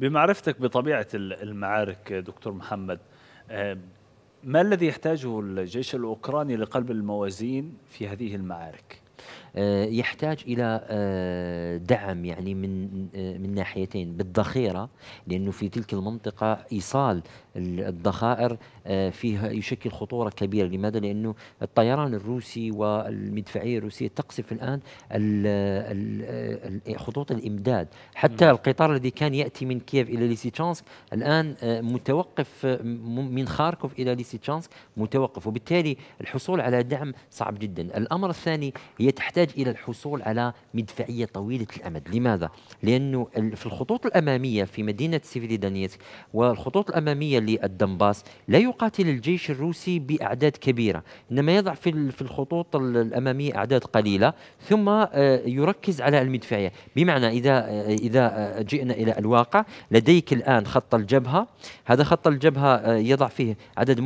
بمعرفتك بطبيعة المعارك دكتور محمد، ما الذي يحتاجه الجيش الأوكراني لقلب الموازين في هذه المعارك؟ يحتاج إلى دعم يعني من ناحيتين، بالذخيرة لأنه في تلك المنطقة إيصال الذخائر فيها يشكل خطورة كبيرة. لماذا؟ لأنه الطيران الروسي والمدفعية الروسية تقصف الآن خطوط الإمداد، حتى القطار الذي كان يأتي من كييف إلى ليسيتشانسك الآن متوقف، من خاركوف إلى ليسيتشانسك متوقف، وبالتالي الحصول على دعم صعب جدا. الأمر الثاني هي تحتاج إلى الحصول على مدفعية طويلة الأمد. لماذا؟ لأنه في الخطوط الأمامية في مدينة سيفيرودونيتسك والخطوط الأمامية للدنباس لا يقاتل الجيش الروسي بأعداد كبيرة، إنما يضع في الخطوط الأمامية أعداد قليلة ثم يركز على المدفعية. بمعنى إذا جئنا إلى الواقع، لديك الآن خط الجبهة، هذا خط الجبهة يضع فيه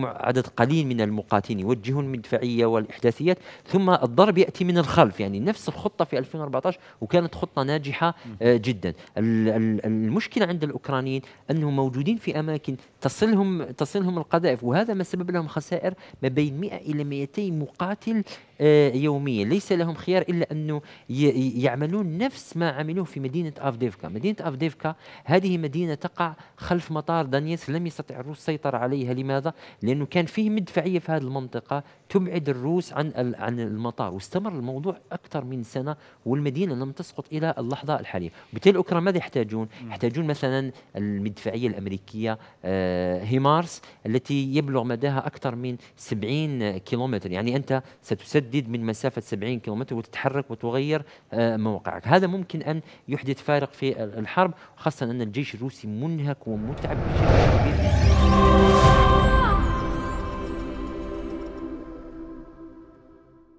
عدد قليل من المقاتلين يوجهون المدفعية والإحداثيات، ثم الضرب يأتي من الخلف. يعني نفس الخطة في 2014 وكانت خطة ناجحة جدا. المشكلة عند الأوكرانيين أنهم موجودين في أماكن تصلهم القذائف، وهذا ما سبب لهم خسائر ما بين 100 إلى 200 مقاتل يوميا. ليس لهم خيار إلا أنه يعملون نفس ما عملوه في مدينة آفديفكا. مدينة آفديفكا هذه مدينة تقع خلف مطار دانيس، لم يستطع الروس السيطرة عليها. لماذا؟ لأنه كان فيه مدفعية في هذه المنطقة تبعد الروس عن المطار، واستمر الموضوع أكثر من سنة والمدينة لم تسقط إلى اللحظة الحالية. وبالتالي الأوكران ماذا يحتاجون؟ يحتاجون مثلا المدفعية الأمريكية هيمارس التي يبلغ مداها أكثر من 70 كيلومتر، يعني أنت ستسدد من مسافة 70 كيلومتر وتتحرك وتغير موقعك. هذا ممكن أن يحدث فارق في الحرب، خاصة أن الجيش الروسي منهك ومتعب بشكل كبير.